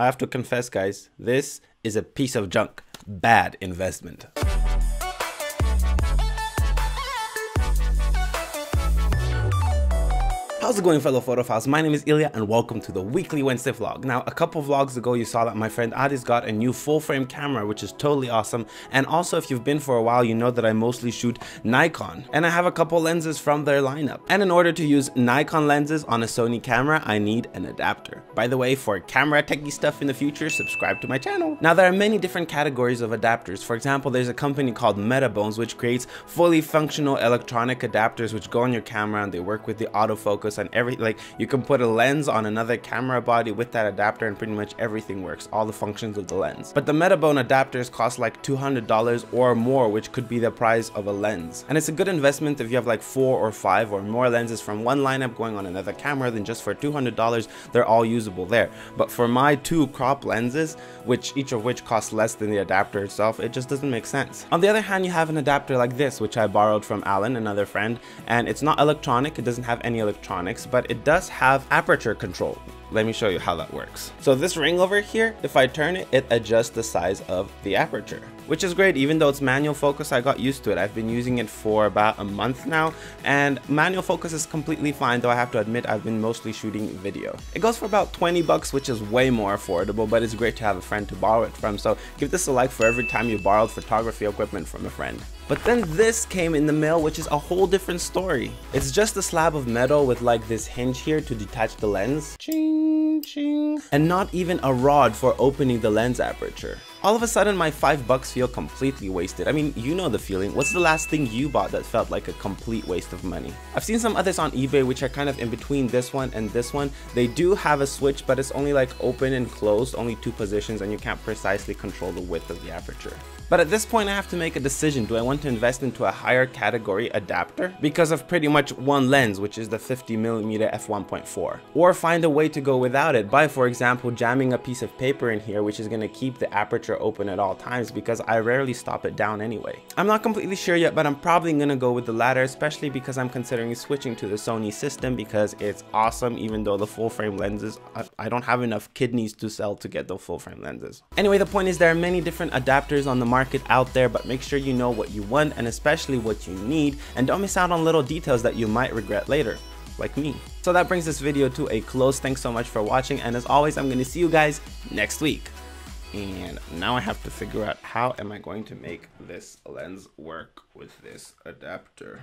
I have to confess, guys, this is a piece of junk. Bad investment. How's it going, fellow photo files? My name is Ilya and welcome to the weekly Wednesday vlog. Now, a couple vlogs ago you saw that my friend Adi's got a new full frame camera, which is totally awesome. And also, if you've been for a while, you know that I mostly shoot Nikon and I have a couple lenses from their lineup. And in order to use Nikon lenses on a Sony camera, I need an adapter. By the way, for camera techie stuff in the future, subscribe to my channel. Now, there are many different categories of adapters. For example, there's a company called Metabones, which creates fully functional electronic adapters which go on your camera and they work with the autofocus and everything. Like, you can put a lens on another camera body with that adapter and pretty much everything works, all the functions of the lens. But the Metabone adapters cost like $200 or more, which could be the price of a lens, and it's a good investment if you have like 4 or 5 or more lenses from one lineup going on another camera. Then just for $200 they're all usable there. But for my 2 crop lenses, which each of which costs less than the adapter itself, it just doesn't make sense. On the other hand, you have an adapter like this, which I borrowed from Alan, another friend, and it's not electronic, it doesn't have any electronics, but it does have aperture control. Let me show you how that works. So this ring over here, if I turn it, it adjusts the size of the aperture, which is great. Even though it's manual focus, I got used to it. I've been using it for about a month now, and manual focus is completely fine, though I have to admit I've been mostly shooting video. It goes for about 20 bucks, which is way more affordable, but it's great to have a friend to borrow it from. So give this a like for every time you borrowed photography equipment from a friend. But then this came in the mail, which is a whole different story. It's just a slab of metal with like this hinge here to detach the lens. Ching, ching. And not even a rod for opening the lens aperture. All of a sudden, my $5 feel completely wasted. I mean, you know the feeling. What's the last thing you bought that felt like a complete waste of money? I've seen some others on eBay which are kind of in between this one and this one. They do have a switch, but it's only like open and closed, only 2 positions, and you can't precisely control the width of the aperture. But at this point, I have to make a decision. Do I want to invest into a higher category adapter because of pretty much one lens, which is the 50mm f1.4, or find a way to go without it by, for example, jamming a piece of paper in here, which is going to keep the aperture open at all times because I rarely stop it down anyway. I'm not completely sure yet, but I'm probably going to go with the latter, especially because I'm considering switching to the Sony system because it's awesome, even though the full frame lenses, I don't have enough kidneys to sell to get the full frame lenses. Anyway, the point is there are many different adapters on the market out there, but make sure you know what you want and especially what you need, and don't miss out on little details that you might regret later, like me. So that brings this video to a close. Thanks so much for watching, and as always, I'm going to see you guys next week. And now I have to figure out how am I going to make this lens work with this adapter.